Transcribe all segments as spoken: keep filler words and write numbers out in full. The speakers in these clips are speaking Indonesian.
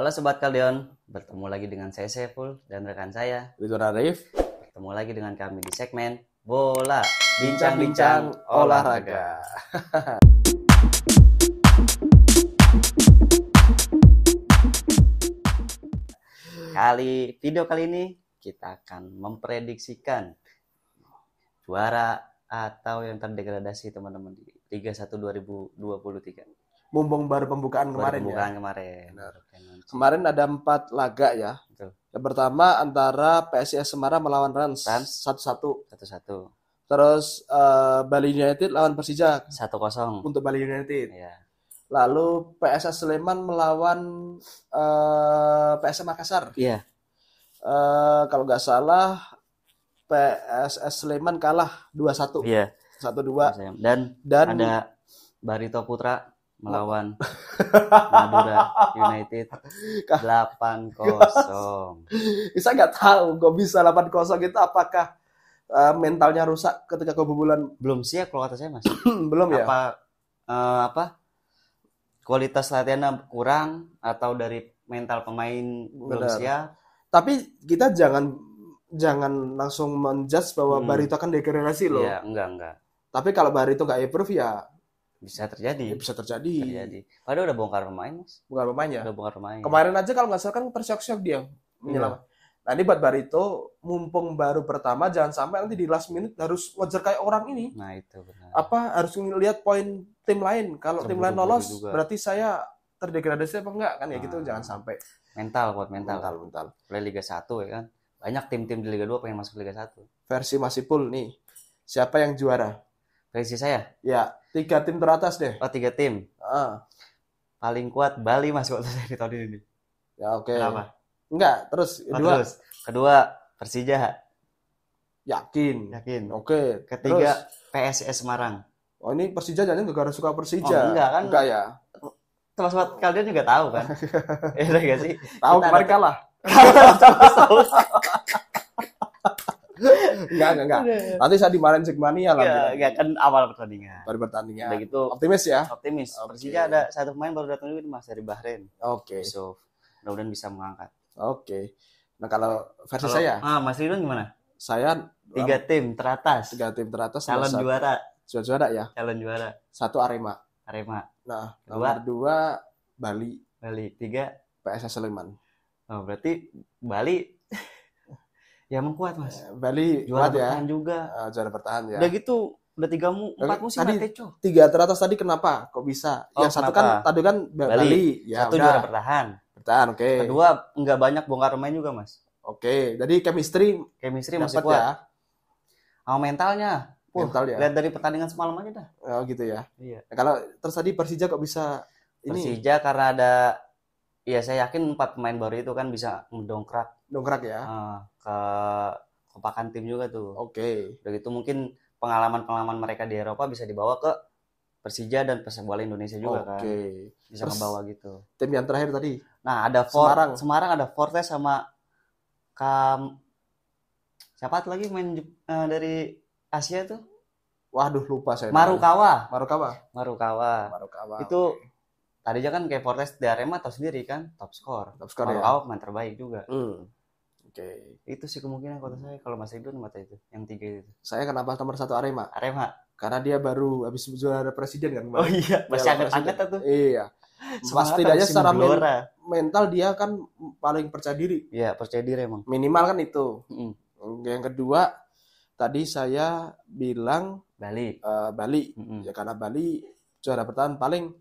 Halo Sobat Caldeon, bertemu lagi dengan saya Saiful dan rekan saya Widodo Arief. Bertemu lagi dengan kami di segmen Bola Bincang-Bincang Olahraga. Kali video kali ini kita akan memprediksikan juara atau yang terdegradasi teman-teman di Liga satu dua ribu dua puluh tiga. Membongbar pembukaan kemarin pembukaan ya. Kemarin. Benar. Kemarin ada empat laga ya. Betul. Yang pertama antara P S S Semarang melawan Rans satu satu. satu satu. Terus uh, Bali United lawan Persija satu kosong untuk Bali United. Ya. Lalu P S S Sleman melawan uh, P S M Makassar. Iya. Uh, kalau nggak salah P S S Sleman kalah dua satu. Iya. satu dua. Dan, Dan ada Barito Putra melawan Madura United delapan kosong. Bisa nggak tahu gue bisa delapan kosong itu apakah uh, mentalnya rusak ketika kebobolan? Belum siap kalau kata saya mas. Belum ya. Apa uh, apa kualitas latihannya kurang atau dari mental pemain? Benar. Belum siap. Tapi kita jangan jangan langsung menjudge bahwa hmm. Barito kan degradasi loh. Iya enggak enggak. Tapi kalau Barito nggak improve ya. Bisa terjadi. Ya, bisa terjadi. terjadi. Padahal udah bongkar pemain, Mas. Bongkar pemainnya. Udah bongkar pemain. Kemarin aja kalau nggak salah kan tersiok-siok dia menyelamat. Nah, ini buat Barito mumpung baru pertama, jangan sampai nanti di last minute harus ngejar kayak orang ini. Nah, itu benar. Apa harus ngelihat poin tim lain. Kalau tim lain lolos, juga. Berarti saya terdegradasi apa enggak kan ya nah. Gitu jangan sampai. Mental buat mental. Mental, mental. Play Liga satu ya kan. Banyak tim-tim di Liga dua pengen masuk Liga satu. Versi Masipul nih. Siapa yang juara? Versi saya? Ya. Tiga tim teratas deh. Oh, tiga tim. Uh. Paling kuat Bali mas waktu saya di tahun ini. Ya oke. Okay. Kenapa? Enggak. Terus kedua. Oh, terus. Kedua Persija. Yakin. Yakin. Oke. Okay. Ketiga terus. P S S Semarang. Oh ini Persija jangan gara-gara suka Persija. Oh, enggak kan? Enggak ya. Teman-teman kalian juga tahu kan? Iya enggak sih? Tahu kemarin kalah. Enggak, enggak, enggak. Nanti saya dimarahin Slemania lagi. Enggak, enggak kan awal pertandingan. Baru pertandingan. Udah gitu. Optimis ya? Optimis. Okay. Persija ada satu pemain baru datang juga Mas dari Bahrain. Oke. Okay. So, mudah-mudahan bisa mengangkat. Oke. Okay. Nah, kalau versi kalau, saya? Ah, Mas Ridwan gimana? Saya tiga tim teratas. Tiga tim teratas. Calon satu. Juara. Calon juara ya? Calon juara. Satu Arema. Arema. Nah, nomor dua Bali. Bali. Tiga P S S Sleman. Oh, berarti Bali ya emang kuat mas. Bali juara kuat bertahan ya. Juga. Uh, juara bertahan ya. Udah gitu udah tiga mu empat musim tadi mateco. Tiga teratas tadi kenapa? Kok bisa? Oh, yang satu kan tadi kan Bali. Bali. Ya, satu udah. Juara bertahan. Bertahan oke. Okay. Kedua nggak banyak bongkar main juga mas. Oke. Okay. Jadi chemistry chemistry masih kuat. Ya. Sama mentalnya. Wah, mental ya. Lihat dari pertandingan semalam aja dah. Oh gitu ya. Iya. Nah, kalau terus tadi Persija kok bisa ini? Persija karena ada. Iya saya yakin empat pemain baru itu kan bisa mendongkrak dongkrak ya uh, ke kompakan tim juga tuh. Oke. Okay. Begitu mungkin pengalaman-pengalaman mereka di Eropa bisa dibawa ke Persija dan Persib Bola Indonesia juga. Okay. Kan. Oke. Bisa membawa gitu. Tim yang terakhir tadi. Nah ada Fort, Semarang. Semarang ada Fortes sama Kam. Siapa lagi main uh, dari Asia tuh? Waduh lupa saya. Marukawa. Marukawa. Marukawa. Marukawa. Itu. Okay. Tadi aja kan kayak Fortes di Arema tahu sendiri kan top score. Top score ya. Awal main terbaik juga. Hmm. Oke. Okay. Itu sih kemungkinan kata saya kalau Mas Ridwan mata itu yang tiga itu. Saya kenapa nomor satu Arema? Arema. Karena dia baru habis juara presiden kan kemarin. Oh iya, masih angkat-angkat tuh. Iya. Setidaknya secara men- mental dia kan paling percaya diri. Iya, percaya diri emang. Minimal kan itu. Mm. Yang kedua tadi saya bilang Bali. Uh, Bali. Mm-hmm. Ya karena Bali juara bertahan paling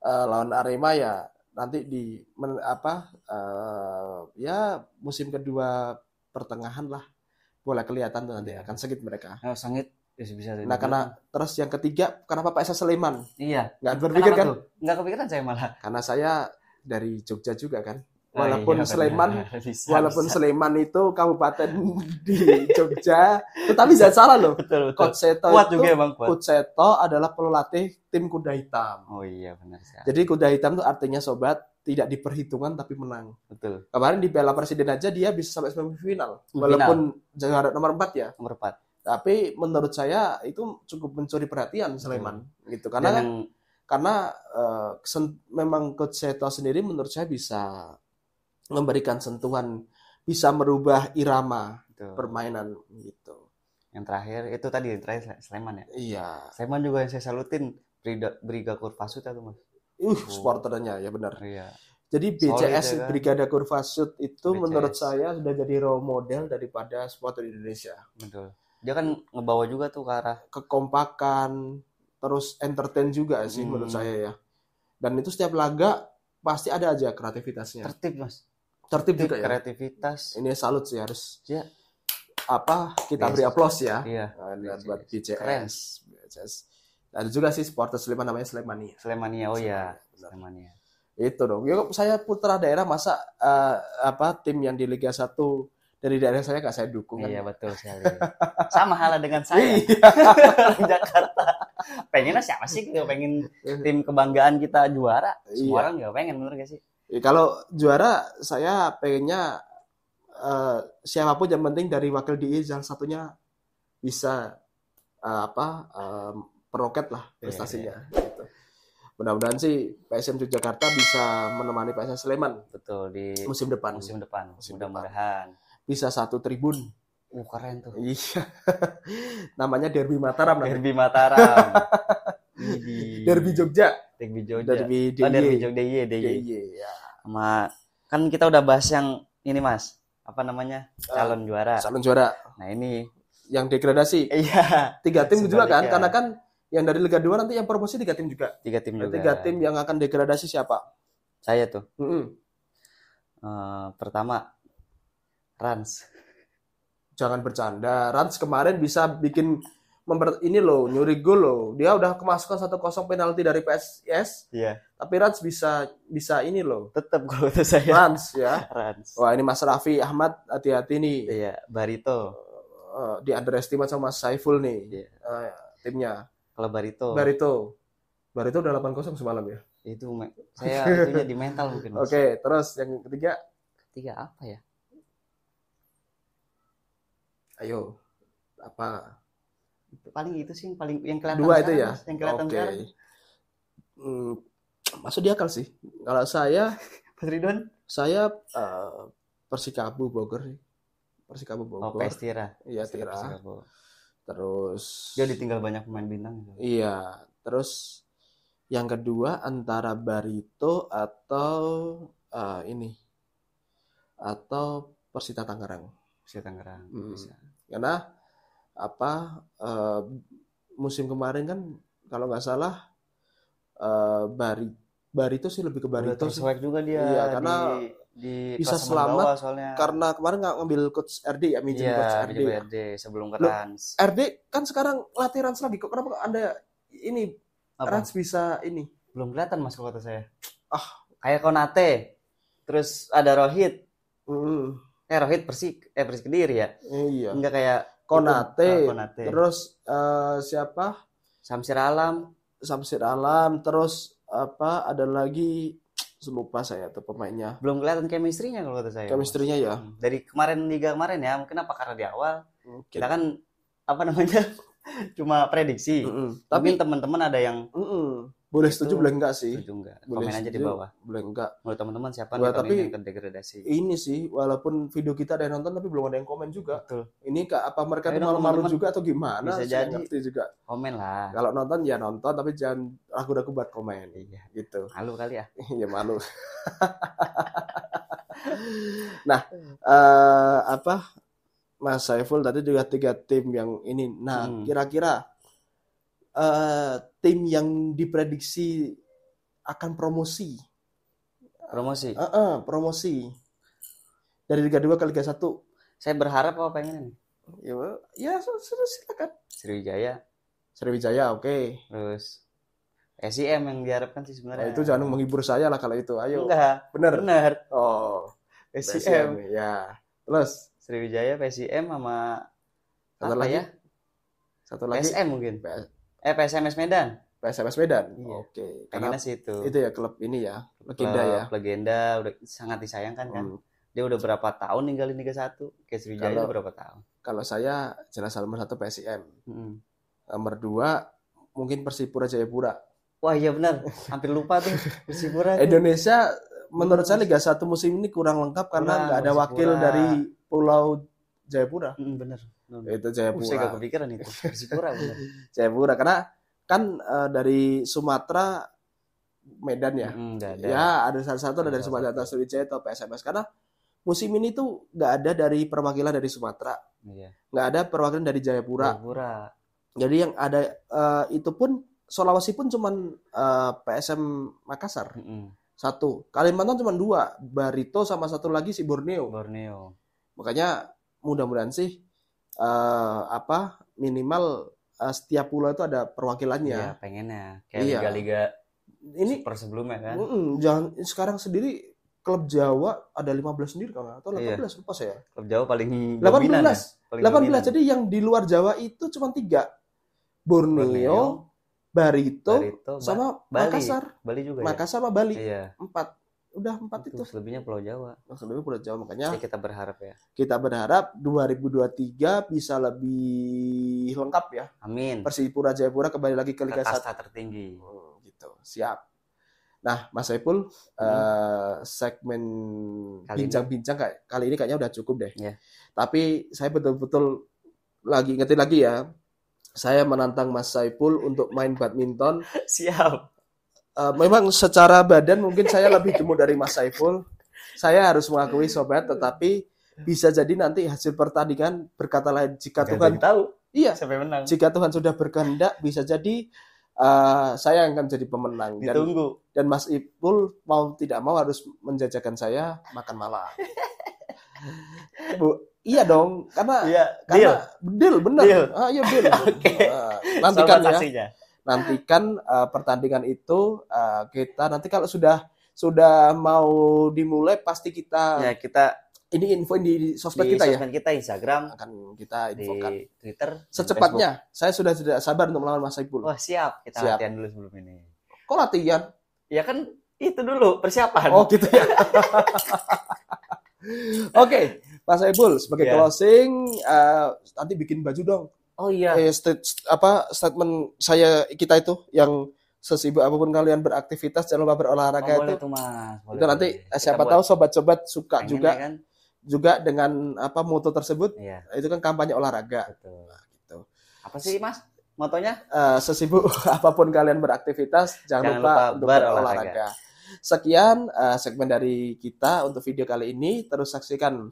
Uh, lawan Arema ya nanti di men, apa uh, ya musim kedua pertengahan lah boleh kelihatan tuh nanti akan sengit mereka. Oh, sengit bisa. Nah karena itu. Terus yang ketiga kenapa P S S Sleman? Iya. Nggak berpikir kenapa kan? Tuh? Nggak kepikiran saya malah. Karena saya dari Jogja juga kan. Walaupun oh, iya, Sleman, bisa, walaupun bisa. Sleman itu kabupaten di Jogja, tetapi jangan salah loh. Betul, betul. Koceto kuat itu, juga emang kuat. Koceto adalah pelatih tim Kuda Hitam. Oh iya benar. Sekali. Jadi Kuda Hitam itu artinya sobat tidak diperhitungkan tapi menang. Betul. Kemarin di Piala Presiden aja dia bisa sampai semifinal, walaupun juara nomor empat ya. Nomor empat. Tapi menurut saya itu cukup mencuri perhatian Sleman, hmm. gitu karena Dan, karena uh, sen- memang Koceto sendiri menurut saya bisa memberikan sentuhan, bisa merubah irama Betul. permainan gitu. Yang terakhir itu tadi yang terakhir Sleman ya. Iya. Sleman juga yang saya salutin, Brigade Kurvasut itu Mas. Uh, oh. Sporternya ya benar. Iya. Jadi B C S Solid, Brigade Kurvasut itu B C S menurut saya sudah jadi role model daripada supporter Indonesia. Betul. Dia kan ngebawa juga tuh ke arah kekompakan, terus entertain juga sih hmm. menurut saya ya. Dan itu setiap laga pasti ada aja kreativitasnya. Tertib Mas. Tertib, Tertib juga kreativitas. ya. Kreativitas. Ini salut sih harus. Ya. Apa kita beri aplaus ya. Iya. Nah, buat B C S. B C S. Ada juga sih supporter Sleman namanya Slemania. Slemania oh ya. Slemania. Itu dong. Ya, saya putra daerah masa uh, apa tim yang di Liga satu dari daerah saya nggak saya dukung. Iya kan? Betul sekali. Sama halnya dengan saya. Jakarta. Pengennya siapa sih? Gak pengen tim kebanggaan kita juara. Semua iya. orang nggak pengen, bener nggak sih? Ya, kalau juara saya pengennya uh, siapapun yang penting dari wakil D I yang satunya bisa uh, apa uh, peroket lah prestasinya. Iya, iya. Gitu. Mudah-mudahan sih P S M Yogyakarta bisa menemani P S S Sleman betul di musim depan. Musim depan. Musim mudah-mudahan bisa satu tribun. Uh, keren tuh. Iya. Namanya Derby Mataram. Derby namanya. Mataram. Di... Derby Jogja. Derby Jogja. Derby Jogja. Oh, Derby Jogja iya, ya. Sama kan kita udah bahas yang ini Mas. Apa namanya? Calon uh, juara. Calon juara. Nah, ini yang degradasi. Iya. Tiga tim juga kan karena kan yang dari Liga dua nanti yang promosi tiga tim juga. Tiga tim juga. Tiga tim yang akan degradasi siapa? Saya tuh. Mm-hmm. Uh, pertama, Rans. Jangan bercanda. Rans kemarin bisa bikin member- ini loh, nyuri gol loh. Dia udah kemasukan satu kosong penalti dari P S I S. Iya. Tapi Rans bisa bisa ini loh. Tetap gol itu saya. Rans ya. Rans. Wah ini Mas Raffi Ahmad hati-hati nih. Iya. Barito. Uh, di underestimate sama Mas Saiful nih. Iya. Uh, timnya. Kalau Barito. Barito. Barito udah delapan kosong semalam ya. Itu saya itunya di mental mungkin. Oke, okay, terus yang ketiga, ketiga apa ya? Ayo. Apa? Paling itu sih yang paling yang kelihatan. Dua itu ya. Mas, yang kelihatan okay. sekarang. Hmm, masuk di akal sih. Kalau saya Mas Ridwan, saya uh, Persikabo Bogor. Persikabo Bogor. Oh, Pestira. Iya, Tira. Persikabo. Terus dia ditinggal banyak pemain bintang. Iya. Terus yang kedua antara Barito atau uh, ini atau Persita Tangerang. Persita Tangerang. Hmm. Bisa. Karena apa uh, musim kemarin kan kalau nggak salah uh, Bari Barito sih lebih ke Barito. Swag juga dia. Iya, karena di... Di bisa selamat bawah, karena kemarin nggak ngambil coach R D ya minjem yeah, coach R D, R D sebelum ke Rans. R D kan sekarang latih Rans lagi kok kenapa Anda ini apa? Rans bisa ini belum kelihatan Mas kalau kata saya ah kayak Konate terus ada Rohit mm. eh Rohit Persik eh Persik Kediri ya iya nggak kayak Konate, Konate. Terus uh, siapa Samsir Alam Samsir Alam terus apa ada lagi lupa saya tuh pemainnya. Belum kelihatan chemistry-nya kalau kata saya. Chemistry-nya ya. Dari kemarin liga kemarin ya, mungkin apa karena di awal. Mungkin. Kita kan apa namanya? Cuma prediksi. Mm-mm. Tapi mungkin teman-teman ada yang Mm-mm. boleh gitu. Setuju boleh enggak sih? Setuju enggak? Boleh komen setuju, aja di bawah. Boleh enggak? Menurut teman-teman siapa nih tapi yang terdegradasi? Ini sih walaupun video kita ada yang nonton tapi belum ada yang komen juga. Betul. Ini ke, apa mereka itu malu-malu juga atau gimana? Bisa jadi juga. Komen lah. Kalau nonton ya nonton tapi jangan ragu-ragu buat komen. Iya, gitu. Malu kali ya? Iya, malu. Nah, uh, apa? Mas Saiful tadi juga tiga tim yang ini. Nah, hmm. kira-kira uh, tim yang diprediksi akan promosi. Promosi? Uh, uh, promosi. Dari Liga dua ke Liga satu. Saya berharap apa pengen? Ya, ya silakan. Sriwijaya. Sriwijaya, oke. Okay. Terus P S I M yang diharapkan sih sebenarnya. Nah, itu jangan menghibur saya lah kalau itu. Ayo. Enggak. Benar. Benar. Oh. P S I M. Ya. Terus Sriwijaya, P S I M sama satu lagi ya? Satu lagi. P S M mungkin. P S M. Eh P S M S Medan, P S M S Medan. Iya. Oke. Karena itu. Itu ya klub ini ya, legenda ya. Legenda udah sangat disayangkan kan. Hmm. Dia udah berapa tahun ninggalin Liga satu? Ke Sriwijaya itu berapa tahun? Kalau saya jelas nomor satu P S I M. Hmm. Nomor dua mungkin Persipura Jayapura. Wah, iya benar. Hampir lupa tuh Persipura. Indonesia menurut saya Liga satu musim ini kurang lengkap karena nggak ada wakil dari Pulau Jayapura. Hmm, bener. No, no. Itu Jayapura. Uh, saya nggak kepikiran itu. Persipura bener. Jayapura karena kan uh, dari Sumatera Medan ya. Hmm, ada. Ya ada satu-satu ada dari Sumatera atau Sriwijaya atau P S M S karena musim ini tuh nggak ada dari perwakilan dari Sumatera, nggak ada perwakilan dari Jayapura. Jayapura. Jadi yang ada uh, itu pun Sulawesi pun cuman uh, P S M Makassar mm-hmm. satu, Kalimantan cuman dua, Barito sama satu lagi si Borneo. Borneo. Makanya mudah-mudahan sih uh, apa minimal uh, setiap pulau itu ada perwakilannya. Iya pengennya. Kayak iya. Liga-liga ini super sebelumnya kan. Jangan sekarang sendiri. Klub Jawa ada lima belas sendiri kan atau delapan belas iya. Lupa saya. Klub Jawa paling dominan ya? Paling delapan belas. delapan belas. Jadi yang di luar Jawa itu cuma tiga. Borneo, Borneo Barito, Barito sama Bali. Makassar. Bali juga Makassar ya? Sama Bali. Iya. empat. Udah empat itu. Selebihnya Pulau Jawa. Selebihnya Pulau Jawa makanya. Ya, kita berharap ya. Kita berharap dua ribu dua puluh tiga bisa lebih lengkap ya. Amin. Persipura Jayapura kembali lagi ke Liga satu tertinggi. Hmm, gitu. Siap. Nah, Mas Saiful, hmm. uh, segmen kali bincang-bincang ini. Kali ini kayaknya udah cukup deh. Yeah. Tapi saya betul-betul lagi ingetin lagi ya, saya menantang Mas Saiful untuk main badminton. Siap. Uh, memang secara badan mungkin saya lebih gemuk dari Mas Saiful. Saya harus mengakui sobat, tetapi bisa jadi nanti hasil pertandingan berkata lain jika gak Tuhan tahu. Iya. Sampai menang. Jika Tuhan sudah berkehendak, bisa jadi. Uh, saya akan jadi pemenang dan, dan Mas Ipul mau tidak mau harus menjajakan saya makan malam. Bu, iya dong, karena yeah, karena deal, deal benar. Ah iya deal. Okay. Uh, nantikan ya. Nantikan uh, pertandingan itu uh, kita nanti kalau sudah sudah mau dimulai pasti kita ya kita ini infoin di sosmed kita ya. Di sosmed kita Instagram akan kita infokan di Twitter, secepatnya. Facebook. Saya sudah tidak sabar untuk melawan Mas Saiful. Wah, siap. Kita siap. Latihan dulu sebelum ini. Kok latihan? Ya kan itu dulu persiapan. Oh, gitu ya. Oke, okay, Mas Saiful sebagai yeah. closing uh, nanti bikin baju dong. Oh iya. Eh, st- st- apa statement saya kita itu yang sesibuk apapun kalian beraktivitas jangan lupa berolahraga. Oh, boleh itu. Tuh, Mas. Boleh, itu nanti boleh. Siapa kita tahu sobat-sobat suka juga. Kan? Juga dengan apa moto tersebut iya. Itu kan kampanye olahraga. Betul. Nah, gitu. Apa sih Mas motonya? Uh, sesibuk apapun kalian beraktivitas jangan, jangan lupa, lupa berolahraga. Sekian uh, segmen dari kita untuk video kali ini. Terus saksikan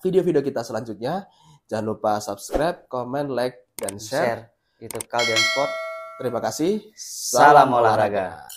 video-video kita selanjutnya. Jangan lupa subscribe, comment, like, dan share. share. Itu Caldeon Sport. Terima kasih. Salam, Salam olahraga. olahraga.